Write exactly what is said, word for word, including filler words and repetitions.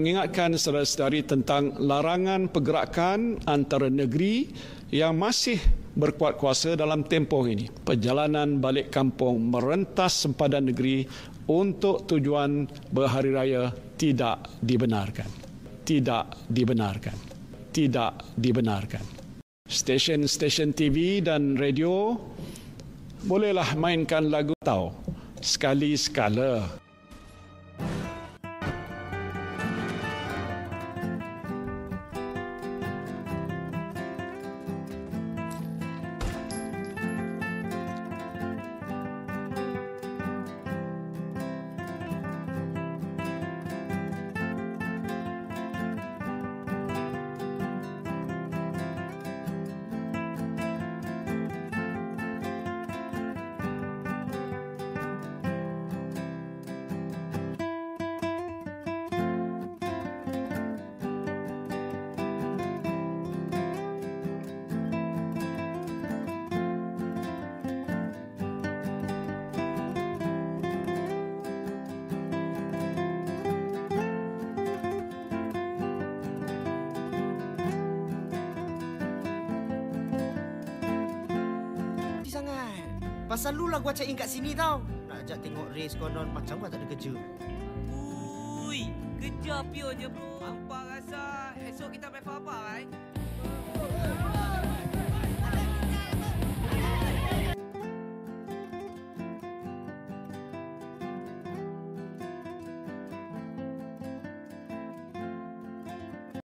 mengingatkan saudara-saudari tentang larangan pergerakan antara negeri yang masih berkuat kuasa dalam tempoh ini. Perjalanan balik kampung merentas sempadan negeri untuk tujuan berhari raya tidak dibenarkan. Tidak dibenarkan. Tidak dibenarkan. Stesen-stesen T V dan radio bolehlah mainkan lagu tau sekali-sekala. Pasal lu lah gua cakap kat sini tau. Nak ajak tengok race konon macam gua tak ada kerja. Ui, kerja pionnya bro. Abang rasa esok kita main apa-apa, eh?